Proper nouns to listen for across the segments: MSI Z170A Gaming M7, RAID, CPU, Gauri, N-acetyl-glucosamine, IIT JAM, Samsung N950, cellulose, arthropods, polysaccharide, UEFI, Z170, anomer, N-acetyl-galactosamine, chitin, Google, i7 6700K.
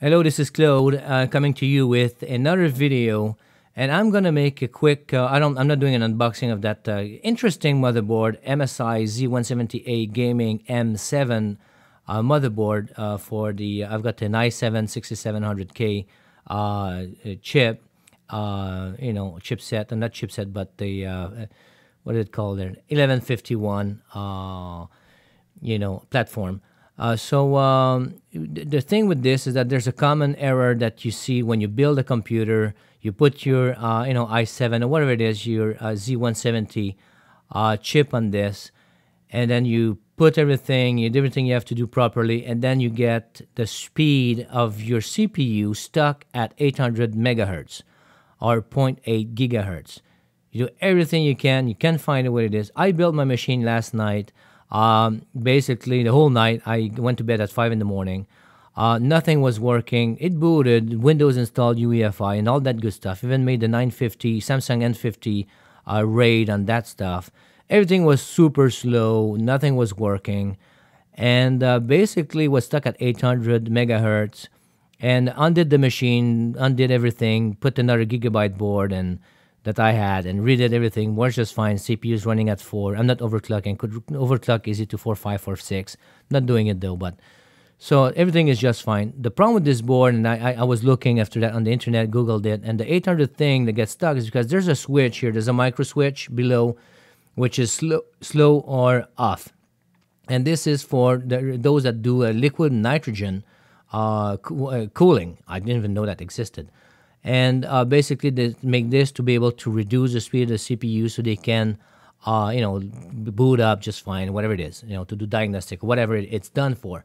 Hello, this is Claude coming to you with another video, and I'm gonna make a quick I'm not doing an unboxing of that interesting motherboard, MSI Z170A Gaming M7 motherboard for the I've got an i7 6700K chip, you know, chipset, and not chipset, but the what is it called there, 1151 you know, platform. The thing with this is that there's a common error that you see when you build a computer. You put your, you know, i7 or whatever it is, your Z170 chip on this, and then you put everything, you do everything you have to do properly, and then you get the speed of your CPU stuck at 800 megahertz or 0.8 gigahertz. You do everything you can't find out what it is. I built my machine last night. Basically the whole night. I went to bed at 5 in the morning. Nothing was working. It booted, Windows installed, UEFI, and all that good stuff. Even made the 950, Samsung N950 RAID and that stuff. Everything was super slow. Nothing was working. And basically was stuck at 800 megahertz. And undid the machine, undid everything, put another gigabyte board and that I had, and redid everything, works just fine. CPU is running at 4. I'm not overclocking. Could overclock easy to 4, 5, 4, 6. Not doing it though, but so everything is just fine. The problem with this board, and I was looking after that on the internet, Googled it, and the 800 thing that gets stuck is because there's a switch here. There's a micro switch below, which is slow or off. And this is for those that do a liquid nitrogen cooling. I didn't even know that existed. And basically they make this to be able to reduce the speed of the CPU so they can, you know, boot up just fine, whatever it is, you know, to do diagnostic, whatever it's done for.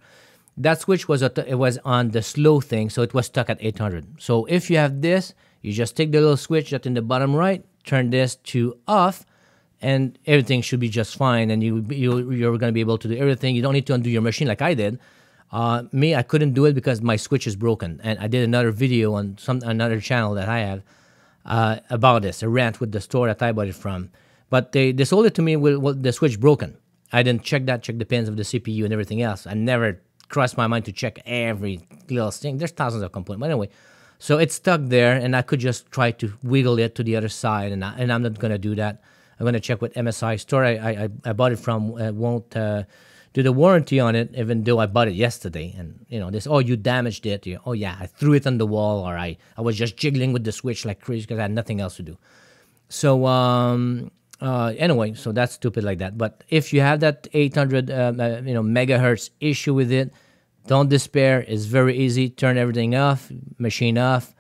That switch was, it was on the slow thing, so it was stuck at 800. So if you have this, you just take the little switch that's in the bottom right, turn this to off, and everything should be just fine, and you're going to be able to do everything. You don't need to undo your machine like I did. Me, I couldn't do it because my switch is broken, and I did another video on another channel that I have about this, a rant with the store that I bought it from. But they sold it to me with the switch broken. I didn't check that, check the pins of the CPU and everything else. I never crossed my mind to check every little thing. There's thousands of complaints, but anyway. So it's stuck there, and I could just try to wiggle it to the other side, and, I'm not going to do that. I'm going to check with MSI store I bought it from. Won't do the warranty on it, even though I bought it yesterday. And you know, this, oh, you damaged it. You, oh yeah, I threw it on the wall, or I was just jiggling with the switch like crazy because I had nothing else to do. So anyway, so that's stupid like that. But if you have that 800 you know, megahertz issue with it, don't despair. It's very easy. Turn everything off, machine off.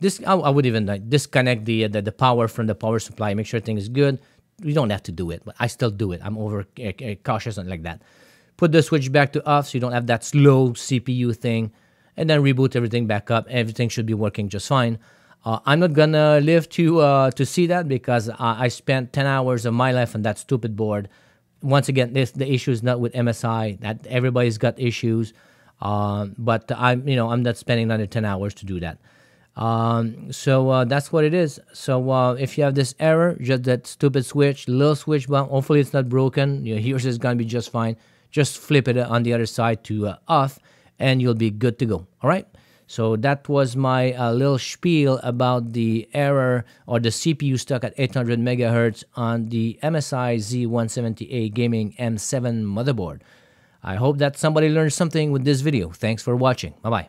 This I would even like disconnect the power from the power supply. Make sure everything is good. You don't have to do it, but I still do it. I'm over cautious and like that. Put the switch back to off so you don't have that slow CPU thing, and then reboot everything back up. Everything should be working just fine. I'm not gonna live to see that because I spent 10 hours of my life on that stupid board. Once again, the issue is not with MSI. That everybody's got issues, but I'm not spending another 10 hours to do that. That's what it is. So if you have this error, just that stupid switch, little switch button, hopefully it's not broken. Yours is gonna be just fine. Just flip it on the other side to off, and you'll be good to go. All right, so that was my little spiel about the error or the CPU stuck at 800 megahertz on the MSI Z170A Gaming M7 motherboard. I hope that somebody learned something with this video. Thanks for watching. Bye bye.